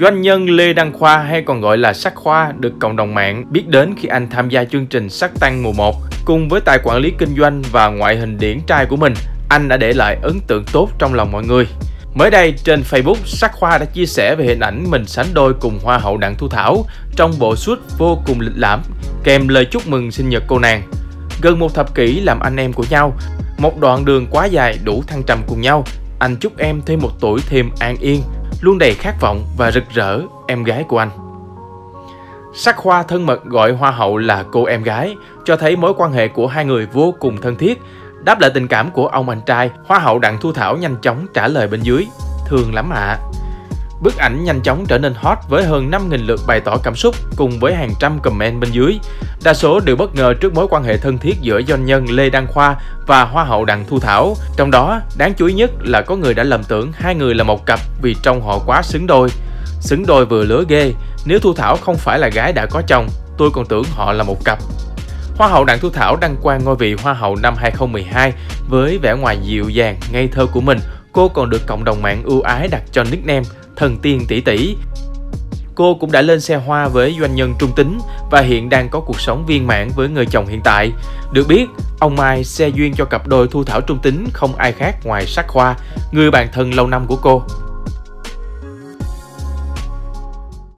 Doanh nhân Lê Đăng Khoa hay còn gọi là Shark Khoa được cộng đồng mạng biết đến khi anh tham gia chương trình Shark Tank mùa 1. Cùng với tài quản lý kinh doanh và ngoại hình điển trai của mình, anh đã để lại ấn tượng tốt trong lòng mọi người. Mới đây, trên Facebook, Shark Khoa đã chia sẻ về hình ảnh mình sánh đôi cùng Hoa hậu Đặng Thu Thảo trong bộ suit vô cùng lịch lãm, kèm lời chúc mừng sinh nhật cô nàng. Gần một thập kỷ làm anh em của nhau, một đoạn đường quá dài đủ thăng trầm cùng nhau, anh chúc em thêm một tuổi thêm an yên, luôn đầy khát vọng và rực rỡ, em gái của anh. Shark Khoa thân mật gọi Hoa hậu là cô em gái, cho thấy mối quan hệ của hai người vô cùng thân thiết. Đáp lại tình cảm của ông anh trai, Hoa hậu Đặng Thu Thảo nhanh chóng trả lời bên dưới: "Thương lắm ạ." Bức ảnh nhanh chóng trở nên hot với hơn 5.000 lượt bày tỏ cảm xúc cùng với hàng trăm comment bên dưới. Đa số đều bất ngờ trước mối quan hệ thân thiết giữa doanh nhân Lê Đăng Khoa và Hoa hậu Đặng Thu Thảo. Trong đó, đáng chú ý nhất là có người đã lầm tưởng hai người là một cặp vì trông họ quá xứng đôi. Xứng đôi vừa lứa ghê, nếu Thu Thảo không phải là gái đã có chồng, tôi còn tưởng họ là một cặp. Hoa hậu Đặng Thu Thảo đăng quang ngôi vị Hoa hậu năm 2012 với vẻ ngoài dịu dàng, ngây thơ của mình. Cô còn được cộng đồng mạng ưu ái đặt cho nickname Thần Tiên Tỷ Tỷ. Cô cũng đã lên xe hoa với doanh nhân trung tính và hiện đang có cuộc sống viên mãn với người chồng hiện tại. Được biết, ông Mai xe duyên cho cặp đôi Thu Thảo trung tính không ai khác ngoài Shark Khoa, người bạn thân lâu năm của cô.